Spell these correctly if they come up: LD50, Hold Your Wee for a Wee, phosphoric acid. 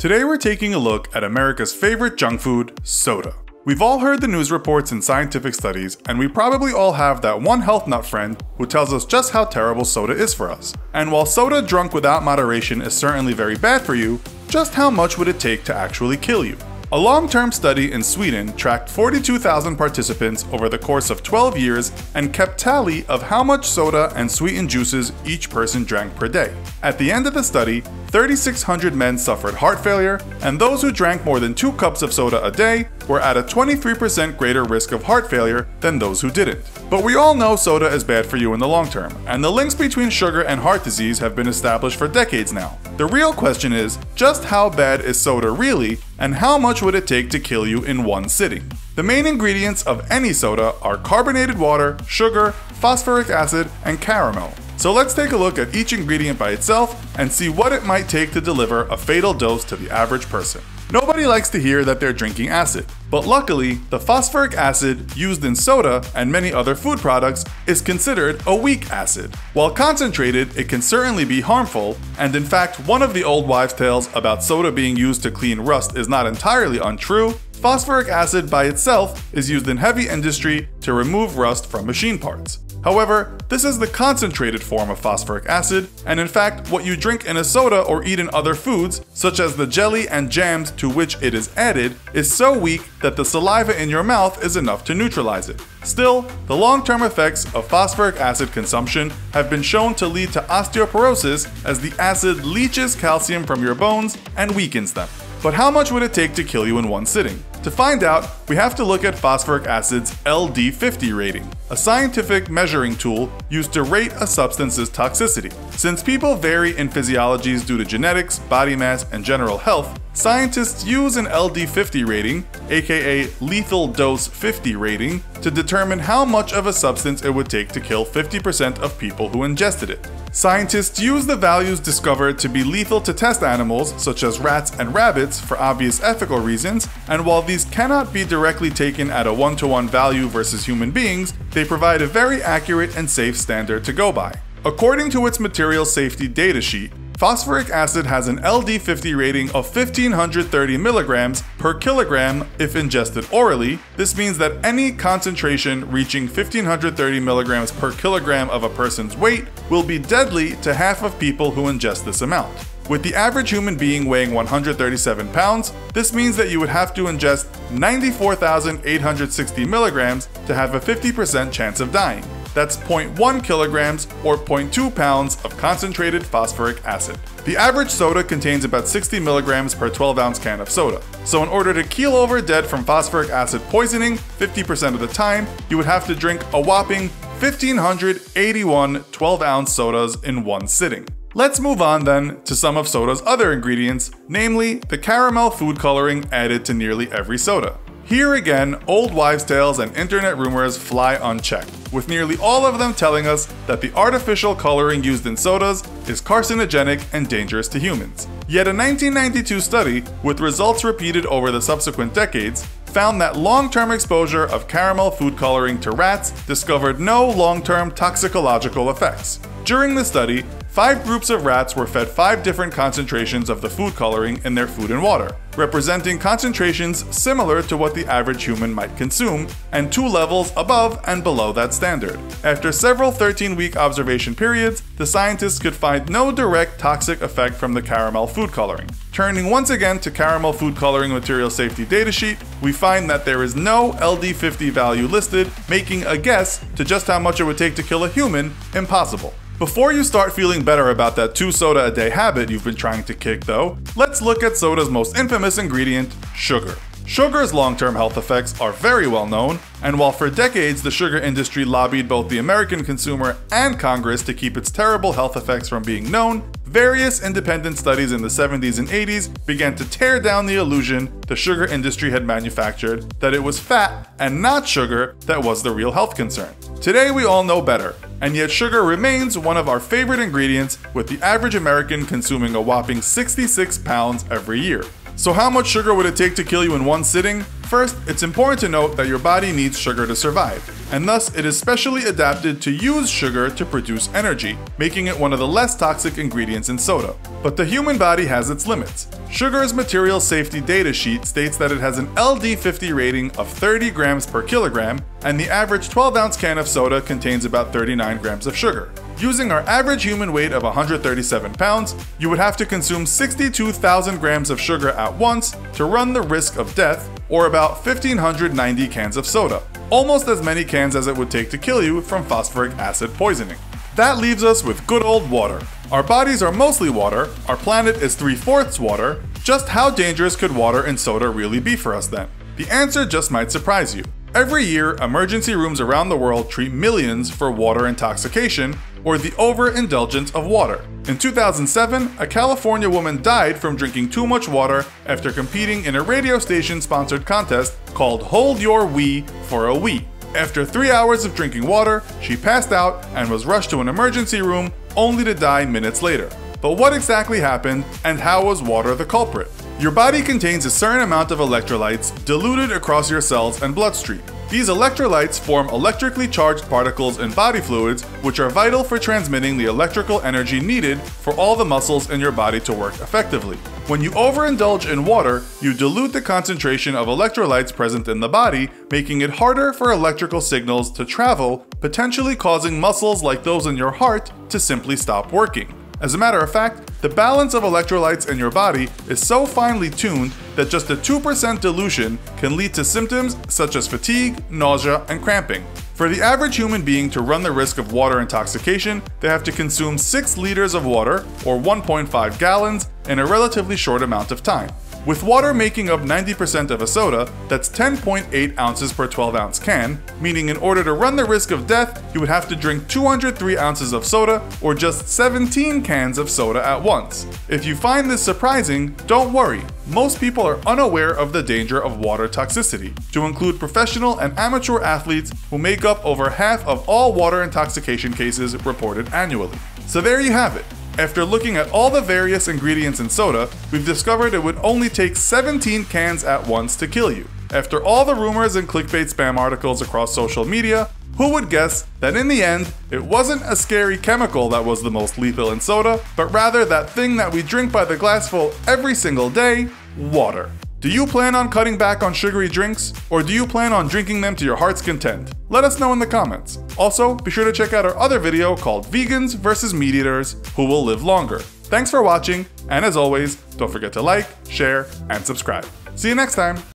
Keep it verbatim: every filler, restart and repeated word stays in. Today we're taking a look at America's favorite junk food, soda. We've all heard the news reports and scientific studies, and we probably all have that one health nut friend who tells us just how terrible soda is for us. And while soda drunk without moderation is certainly very bad for you, just how much would it take to actually kill you? A long-term study in Sweden tracked forty-two thousand participants over the course of twelve years and kept tally of how much soda and sweetened juices each person drank per day. At the end of the study, three thousand six hundred men suffered heart failure, and those who drank more than two cups of soda a day were at a twenty-three percent greater risk of heart failure than those who didn't. But we all know soda is bad for you in the long term, and the links between sugar and heart disease have been established for decades now. The real question is, just how bad is soda really, and how much would it take to kill you in one sitting? The main ingredients of any soda are carbonated water, sugar, phosphoric acid, and caramel. So let's take a look at each ingredient by itself and see what it might take to deliver a fatal dose to the average person. Nobody likes to hear that they're drinking acid, but luckily, the phosphoric acid used in soda and many other food products is considered a weak acid. While concentrated, it can certainly be harmful, and in fact, one of the old wives' tales about soda being used to clean rust is not entirely untrue. Phosphoric acid by itself is used in heavy industry to remove rust from machine parts. However, this is the concentrated form of phosphoric acid, and in fact, what you drink in a soda or eat in other foods, such as the jelly and jams to which it is added, is so weak that the saliva in your mouth is enough to neutralize it. Still, the long-term effects of phosphoric acid consumption have been shown to lead to osteoporosis, as the acid leaches calcium from your bones and weakens them. But how much would it take to kill you in one sitting? To find out, we have to look at phosphoric acid's L D fifty rating, a scientific measuring tool used to rate a substance's toxicity. Since people vary in physiologies due to genetics, body mass, and general health, scientists use an L D fifty rating, aka lethal dose fifty rating, to determine how much of a substance it would take to kill fifty percent of people who ingested it. Scientists use the values discovered to be lethal to test animals, such as rats and rabbits, for obvious ethical reasons, and while these cannot be directly taken at a one-to-one value versus human beings, they provide a very accurate and safe standard to go by. According to its material safety data sheet, phosphoric acid has an L D fifty rating of one thousand five hundred thirty milligrams per kilogram if ingested orally. This means that any concentration reaching one thousand five hundred thirty milligrams per kilogram of a person's weight will be deadly to half of people who ingest this amount. With the average human being weighing one hundred thirty-seven pounds, this means that you would have to ingest ninety-four thousand eight hundred sixty milligrams to have a fifty percent chance of dying. That's zero point one kilograms or zero point two pounds of concentrated phosphoric acid. The average soda contains about sixty milligrams per twelve ounce can of soda. So in order to keel over dead from phosphoric acid poisoning fifty percent of the time, you would have to drink a whopping one thousand five hundred eighty-one twelve ounce sodas in one sitting. Let's move on then to some of soda's other ingredients, namely the caramel food coloring added to nearly every soda. Here again, old wives' tales and internet rumors fly unchecked, with nearly all of them telling us that the artificial coloring used in sodas is carcinogenic and dangerous to humans. Yet a nineteen ninety-two study, with results repeated over the subsequent decades, found that long-term exposure of caramel food coloring to rats discovered no long-term toxicological effects. During the study, five groups of rats were fed five different concentrations of the food coloring in their food and water, representing concentrations similar to what the average human might consume, and two levels above and below that standard. After several thirteen week observation periods, the scientists could find no direct toxic effect from the caramel food coloring. Turning once again to caramel food coloring material safety data sheet, we find that there is no L D fifty value listed, making a guess to just how much it would take to kill a human impossible. Before you start feeling better about that two soda a day habit you've been trying to kick though, let's look at soda's most infamous ingredient, sugar. Sugar's long-term health effects are very well known, and while for decades the sugar industry lobbied both the American consumer and Congress to keep its terrible health effects from being known, various independent studies in the seventies and eighties began to tear down the illusion the sugar industry had manufactured that it was fat and not sugar that was the real health concern. Today we all know better, and yet sugar remains one of our favorite ingredients, with the average American consuming a whopping sixty-six pounds every year. So how much sugar would it take to kill you in one sitting? First, it's important to note that your body needs sugar to survive, and thus it is specially adapted to use sugar to produce energy, making it one of the less toxic ingredients in soda. But the human body has its limits. Sugar's material safety data sheet states that it has an L D fifty rating of thirty grams per kilogram, and the average twelve ounce can of soda contains about thirty-nine grams of sugar. Using our average human weight of one hundred thirty-seven pounds, you would have to consume sixty-two thousand grams of sugar at once to run the risk of death, or about one thousand five hundred ninety cans of soda, almost as many cans as it would take to kill you from phosphoric acid poisoning. That leaves us with good old water. Our bodies are mostly water, our planet is three-fourths water. Just how dangerous could water and soda really be for us then? The answer just might surprise you. Every year, emergency rooms around the world treat millions for water intoxication, or the overindulgence of water. In two thousand seven, a California woman died from drinking too much water after competing in a radio station-sponsored contest called Hold Your Wee for a Wee. After three hours of drinking water, she passed out and was rushed to an emergency room, only to die minutes later. But what exactly happened, and how was water the culprit? Your body contains a certain amount of electrolytes diluted across your cells and bloodstream. These electrolytes form electrically charged particles in body fluids, which are vital for transmitting the electrical energy needed for all the muscles in your body to work effectively. When you overindulge in water, you dilute the concentration of electrolytes present in the body, making it harder for electrical signals to travel, potentially causing muscles like those in your heart to simply stop working. As a matter of fact, the balance of electrolytes in your body is so finely tuned that just a two percent dilution can lead to symptoms such as fatigue, nausea, and cramping. For the average human being to run the risk of water intoxication, they have to consume six liters of water, or one point five gallons, in a relatively short amount of time. With water making up ninety percent of a soda, that's ten point eight ounces per twelve ounce can, meaning in order to run the risk of death, you would have to drink two hundred three ounces of soda, or just seventeen cans of soda at once. If you find this surprising, don't worry. Most people are unaware of the danger of water toxicity, to include professional and amateur athletes who make up over half of all water intoxication cases reported annually. So there you have it. After looking at all the various ingredients in soda, we've discovered it would only take seventeen cans at once to kill you. After all the rumors and clickbait spam articles across social media, who would guess that in the end, it wasn't a scary chemical that was the most lethal in soda, but rather that thing that we drink by the glassful every single day, water. Do you plan on cutting back on sugary drinks, or do you plan on drinking them to your heart's content? Let us know in the comments. Also, be sure to check out our other video called Vegans versus Meat Eaters, Who Will Live Longer? Thanks for watching, and as always, don't forget to like, share, and subscribe. See you next time!